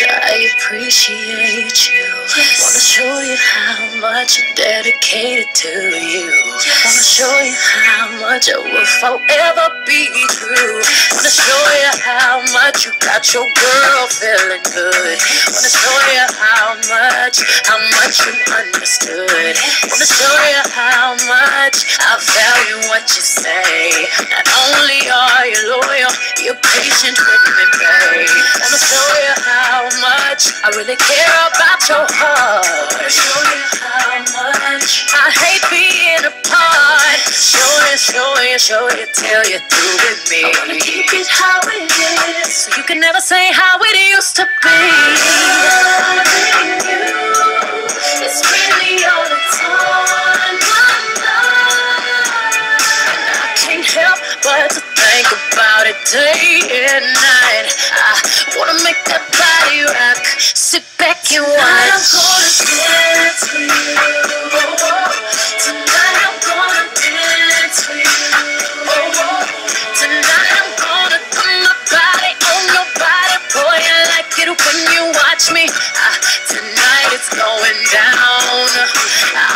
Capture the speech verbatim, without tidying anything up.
you, I appreciate you. Yes. Wanna show you how much I'm dedicated to you. Yes. Wanna show you how much I will forever be true. Wanna show you how much you got your girl feeling good. Wanna show you how much, how much you understood. Wanna show you how much I value what you say. Not only are you loyal, you're patient with me, babe. Wanna show you how much I really care about your heart. Wanna show you how much I hate being apart. Show you, show you, show you, till you're through with me. I wanna keep it how it is, so you can never say how it used to be. Loving you, it's really all that's on my mind, and I can't help but to think about it day and night. I wanna make that body rock. Sit back and watch. Tonight I'm gonna dance with you. Oh, oh. Tonight I'm gonna dance with you. Oh, oh. Tonight I'm gonna put my body on your body, boy. I like it when you watch me. Uh, tonight it's going down. Uh,